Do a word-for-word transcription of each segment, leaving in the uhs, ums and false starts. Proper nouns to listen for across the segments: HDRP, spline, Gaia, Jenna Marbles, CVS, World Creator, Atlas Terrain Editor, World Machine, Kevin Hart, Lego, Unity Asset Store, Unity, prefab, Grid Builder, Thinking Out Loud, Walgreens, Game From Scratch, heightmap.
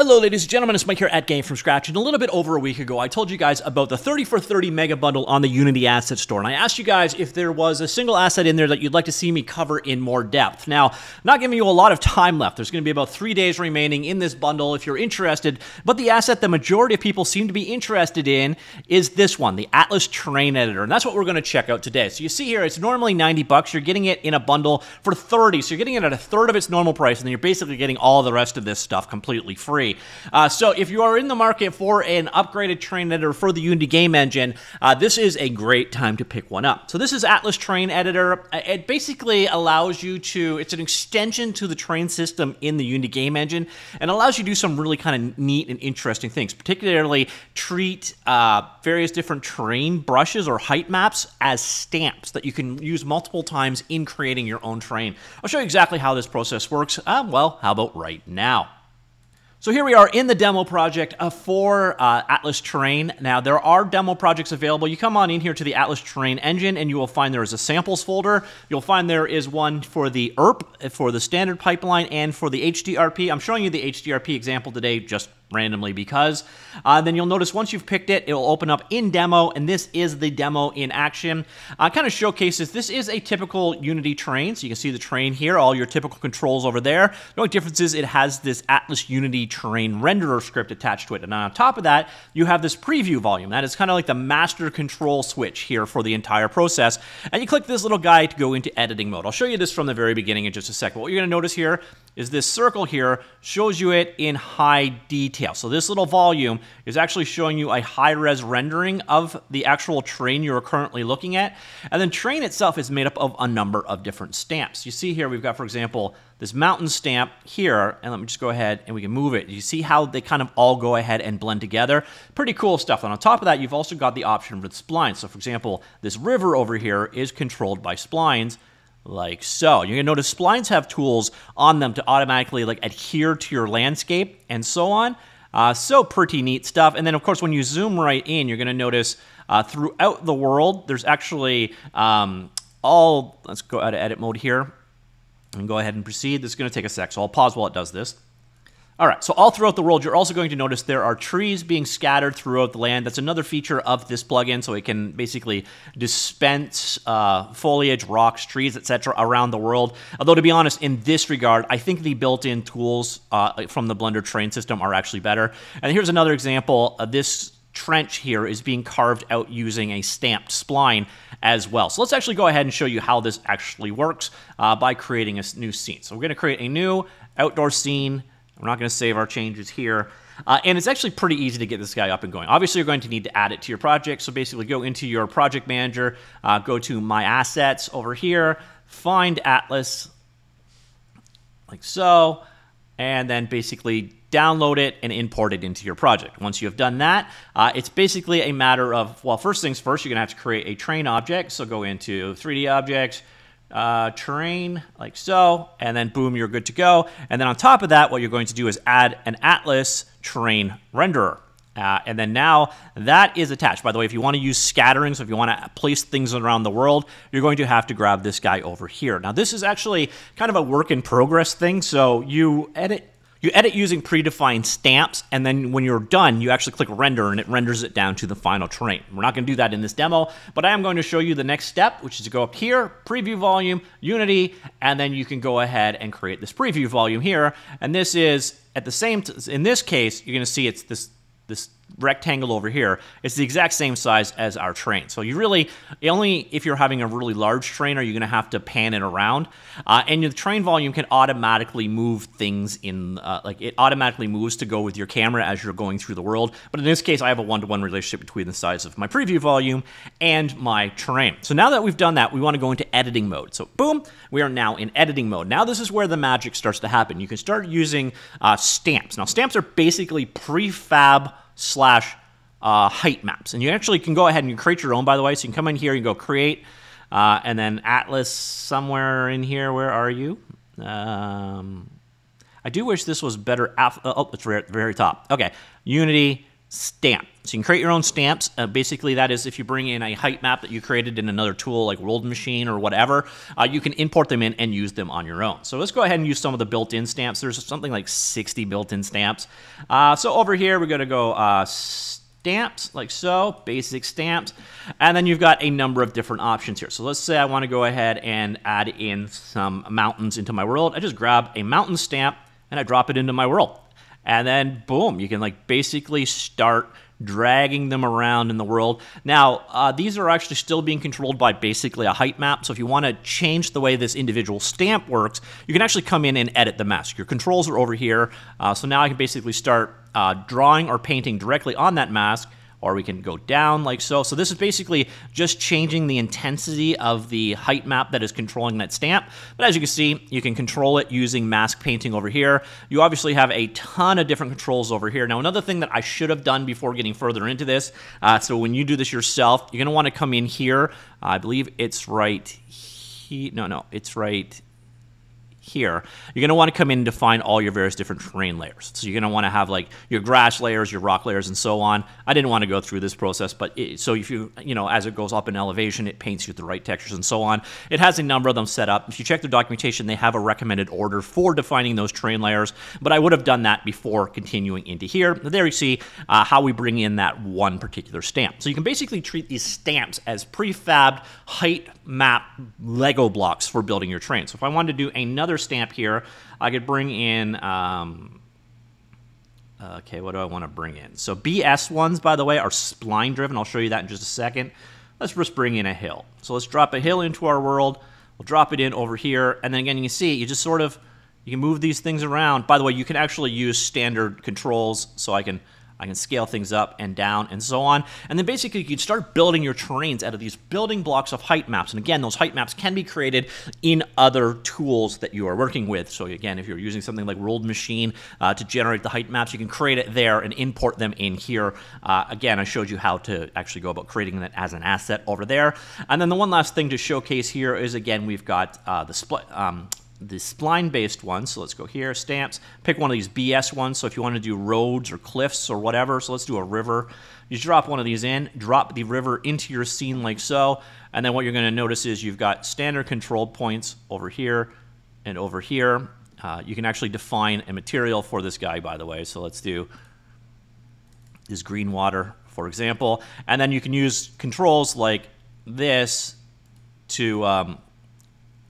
Hello ladies and gentlemen, it's Mike here at Game From Scratch, and a little bit over a week ago I told you guys about the thirty for thirty mega bundle on the Unity Asset Store, and I asked you guys if there was a single asset in there that you'd like to see me cover in more depth. Now, not giving you a lot of time left, there's going to be about three days remaining in this bundle if you're interested, but the asset the majority of people seem to be interested in is this one, the Atlas Terrain Editor, and that's what we're going to check out today. So you see here, it's normally ninety bucks, you're getting it in a bundle for thirty, so you're getting it at a third of its normal price, and then you're basically getting all the rest of this stuff completely free. Uh, so if you are in the market for an upgraded terrain editor for the Unity game engine, uh, this is a great time to pick one up. So this is Atlas Terrain Editor. It basically allows you to, it's an extension to the terrain system in the Unity game engine, and allows you to do some really kind of neat and interesting things, particularly treat uh, various different terrain brushes or height maps as stamps that you can use multiple times in creating your own terrain. I'll show you exactly how this process works. Uh, well, how about right now? So here we are in the demo project for uh, Atlas Terrain. Now, there are demo projects available. You come on in here to the Atlas Terrain engine, and you will find there is a samples folder. You'll find there is one for the E R P, for the standard pipeline, and for the H D R P. I'm showing you the H D R P example today just randomly because. Uh, then you'll notice once you've picked it, it'll open up in demo, and this is the demo in action. Uh, kind of showcases, this is a typical Unity terrain, so you can see the terrain here, all your typical controls over there. The only difference is it has this Atlas Unity terrain renderer script attached to it, and on top of that, you have this preview volume. That is kind of like the master control switch here for the entire process, and you click this little guy to go into editing mode. I'll show you this from the very beginning in just a second. What you're going to notice here is this circle here shows you it in high detail. So this little volume is actually showing you a high-res rendering of the actual terrain you're currently looking at. And then terrain itself is made up of a number of different stamps. You see here we've got, for example, this mountain stamp here, and let me just go ahead and we can move it. You see how they kind of all go ahead and blend together? Pretty cool stuff. And on top of that, you've also got the option with splines. So for example, this river over here is controlled by splines. Like so. You're going to notice splines have tools on them to automatically like adhere to your landscape and so on. Uh, so pretty neat stuff. And then of course when you zoom right in, you're going to notice uh, throughout the world, there's actually um, all, let's go out of edit mode here and go ahead and proceed. This is going to take a sec, so I'll pause while it does this. All right, so all throughout the world, you're also going to notice there are trees being scattered throughout the land. That's another feature of this plugin, so it can basically dispense uh, foliage, rocks, trees, et cetera around the world. Although, to be honest, in this regard, I think the built-in tools uh, from the Blender terrain system are actually better. And here's another example. Uh, this trench here is being carved out using a stamped spline as well. So let's actually go ahead and show you how this actually works uh, by creating a new scene. So we're going to create a new outdoor scene. We're not going to save our changes here. Uh, and it's actually pretty easy to get this guy up and going. Obviously, you're going to need to add it to your project. So basically, go into your project manager, uh, go to My Assets over here, find Atlas, like so, and then basically download it and import it into your project. Once you have done that, uh, it's basically a matter of, well, first things first, you're going to have to create a terrain object. So go into three D Objects, Uh, terrain like so, and then boom, you're good to go. And then on top of that, what you're going to do is add an Atlas terrain renderer. Uh, and then now that is attached. By the way, if you want to use scattering, so if you want to place things around the world, you're going to have to grab this guy over here. Now this is actually kind of a work in progress thing. So you edit You edit using predefined stamps, and then when you're done, you actually click render, and it renders it down to the final terrain. We're not going to do that in this demo, but I am going to show you the next step, which is to go up here, preview volume, Unity, and then you can go ahead and create this preview volume here. And this is at the same, t in this case, you're going to see it's this, this rectangle over here. It's the exact same size as our terrain. So you really, only if you're having a really large terrain are you going to have to pan it around. Uh, and your terrain volume can automatically move things in, uh, like it automatically moves to go with your camera as you're going through the world. But in this case, I have a one-to-one relationship between the size of my preview volume and my terrain. So now that we've done that, we want to go into editing mode. So boom, we are now in editing mode. Now this is where the magic starts to happen. You can start using uh, stamps. Now stamps are basically prefab slash uh, height maps. And you actually can go ahead and you create your own, by the way. So you can come in here and go create, uh, and then Atlas somewhere in here. Where are you? Um, I do wish this was better. Oh, it's right at the very top. Okay, Unity, stamp. So you can create your own stamps. Uh, basically, that is if you bring in a height map that you created in another tool like World Machine or whatever, uh, you can import them in and use them on your own. So let's go ahead and use some of the built-in stamps. There's something like sixty built-in stamps. Uh, so over here, we're going to go uh, stamps, like so, basic stamps. And then you've got a number of different options here. So let's say I want to go ahead and add in some mountains into my world. I just grab a mountain stamp and I drop it into my world. And then, boom, you can like basically start dragging them around in the world. Now, uh, these are actually still being controlled by basically a height map. So if you want to change the way this individual stamp works, you can actually come in and edit the mask. Your controls are over here. Uh, so now I can basically start uh, drawing or painting directly on that mask, or we can go down like so. So this is basically just changing the intensity of the height map that is controlling that stamp. But as you can see, you can control it using mask painting over here. You obviously have a ton of different controls over here. Now, another thing that I should have done before getting further into this, uh, so when you do this yourself, you're gonna wanna come in here. I believe it's right here. No, no, it's right here. You're going to want to come in and define all your various different terrain layers. So you're going to want to have like your grass layers, your rock layers, and so on. I didn't want to go through this process, but it, so if you, you know, as it goes up in elevation, it paints you the right textures and so on. It has a number of them set up. If you check their documentation, they have a recommended order for defining those terrain layers, but I would have done that before continuing into here. There you see uh, how we bring in that one particular stamp. So you can basically treat these stamps as prefabbed height map Lego blocks for building your terrain. So if I wanted to do another stamp here, I could bring in um, okay, what do I want to bring in? So B S ones, by the way, are spline driven. I'll show you that in just a second. Let's just bring in a hill. So let's drop a hill into our world. We'll drop it in over here, and then again, you can see you just sort of you can move these things around. By the way, you can actually use standard controls, so I can I can scale things up and down and so on. And then basically you can start building your terrains out of these building blocks of height maps. And again, those height maps can be created in other tools that you are working with. So again, if you're using something like World Machine uh, to generate the height maps, you can create it there and import them in here. Uh, again, I showed you how to actually go about creating that as an asset over there. And then the one last thing to showcase here is, again, we've got uh, the split, um, the spline-based ones. So let's go here, stamps, pick one of these B S ones. So if you want to do roads or cliffs or whatever, so let's do a river. You drop one of these in, drop the river into your scene like so, and then what you're going to notice is you've got standard control points over here and over here. Uh, you can actually define a material for this guy, by the way. So let's do this green water, for example, and then you can use controls like this to... Um,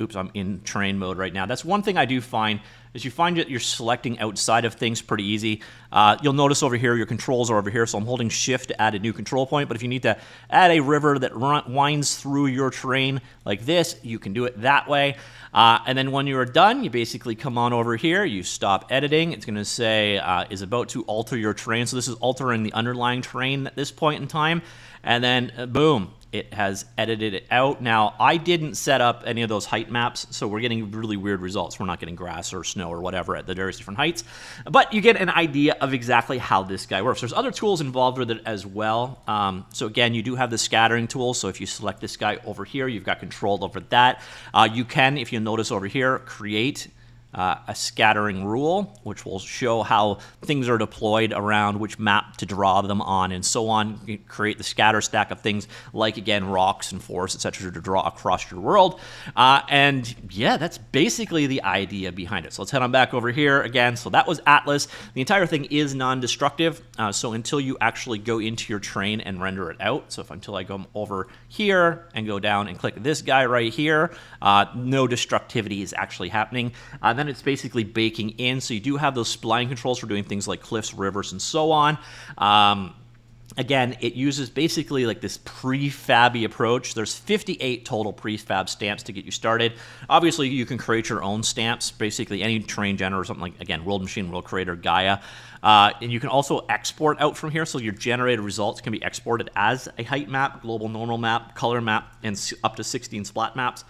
Oops, I'm in terrain mode right now. That's one thing I do find is you find that you're selecting outside of things pretty easy. Uh, you'll notice over here, your controls are over here. So I'm holding shift to add a new control point. But if you need to add a river that winds through your terrain like this, you can do it that way. Uh, and then when you're done, you basically come on over here. You stop editing. It's going to say uh, is about to alter your terrain. So this is altering the underlying terrain at this point in time. And then uh, boom. It has edited it out. Now, I didn't set up any of those height maps, so we're getting really weird results. We're not getting grass or snow or whatever at the various different heights, but you get an idea of exactly how this guy works. There's other tools involved with it as well. Um, so again, you do have the scattering tool. So if you select this guy over here, you've got control over that. Uh, you can, if you notice over here, create Uh, a scattering rule, which will show how things are deployed around which map to draw them on and so on. You create the scatter stack of things like, again, rocks and forests, et cetera, to draw across your world. Uh, and yeah, that's basically the idea behind it. So let's head on back over here again. So that was Atlas. The entire thing is non-destructive. Uh, so until you actually go into your terrain and render it out. So if until I go over here and go down and click this guy right here, uh, no destructivity is actually happening. Uh, then it's basically baking in. So you do have those spline controls for doing things like cliffs, rivers, and so on. Um, again, it uses basically like this prefabby approach. There's fifty-eight total prefab stamps to get you started. Obviously, you can create your own stamps, basically any terrain generator or something like, again, World Machine, World Creator, Gaia. Uh, and you can also export out from here, so your generated results can be exported as a height map, global normal map, color map, and up to sixteen splat maps.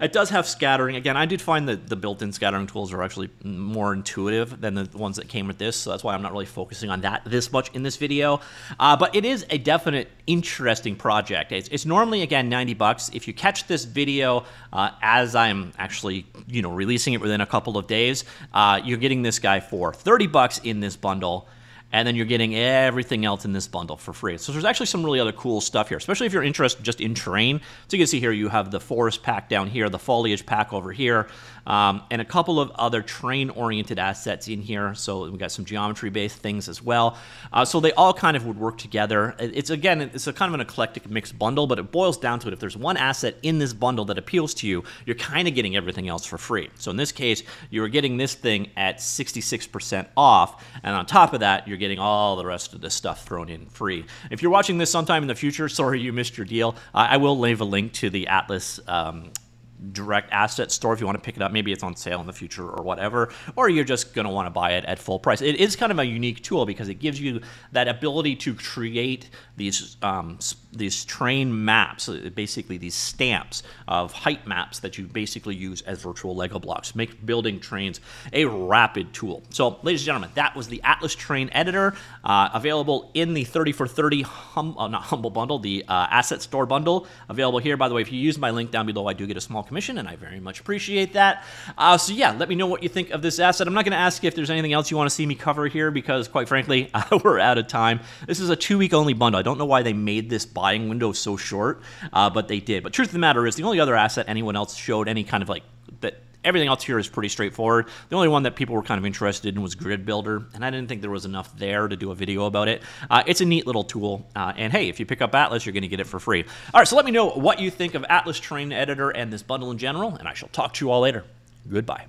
It does have scattering. Again, I did find that the built-in scattering tools are actually more intuitive than the ones that came with this, so that's why I'm not really focusing on that this much in this video. Uh, but it is a definite interesting project. It's, it's normally, again, ninety bucks. If you catch this video uh, as I'm actually, you know, releasing it within a couple of days, uh, you're getting this guy for thirty bucks in this bundle. and then you're getting everything else in this bundle for free. So there's actually some really other cool stuff here, especially if you're interested just in terrain. So you can see here you have the forest pack down here, the foliage pack over here, um, and a couple of other terrain-oriented assets in here. So we've got some geometry-based things as well. Uh, so they all kind of would work together. It's, again, it's a kind of an eclectic mixed bundle, but it boils down to it. If there's one asset in this bundle that appeals to you, you're kind of getting everything else for free. So in this case, you're getting this thing at sixty-six percent off, and on top of that, you're getting all the rest of this stuff thrown in free. If you're watching this sometime in the future, sorry you missed your deal. Uh, I will leave a link to the Atlas um, Direct Asset Store if you want to pick it up. Maybe it's on sale in the future or whatever, or you're just going to want to buy it at full price. It is kind of a unique tool because it gives you that ability to create these um, these terrain maps, basically these stamps of height maps that you basically use as virtual Lego blocks. Make building trains a rapid tool. So, ladies and gentlemen, that was the Atlas Terrain Editor, uh, available in the thirty for thirty, hum, uh, not Humble Bundle, the uh, Asset Store Bundle, available here. By the way, if you use my link down below, I do get a small commission, and I very much appreciate that. Uh, so yeah, let me know what you think of this asset. I'm not going to ask you if there's anything else you want to see me cover here because, quite frankly, uh, we're out of time. This is a two-week only bundle. I don't know why they made this buying window so short, uh, but they did. But truth of the matter is, the only other asset anyone else showed any kind of like that. Everything else here is pretty straightforward. The only one that people were kind of interested in was Grid Builder, and I didn't think there was enough there to do a video about it. Uh, it's a neat little tool, uh, and hey, if you pick up Atlas, you're going to get it for free. All right, so let me know what you think of Atlas Terrain Editor and this bundle in general, and I shall talk to you all later. Goodbye.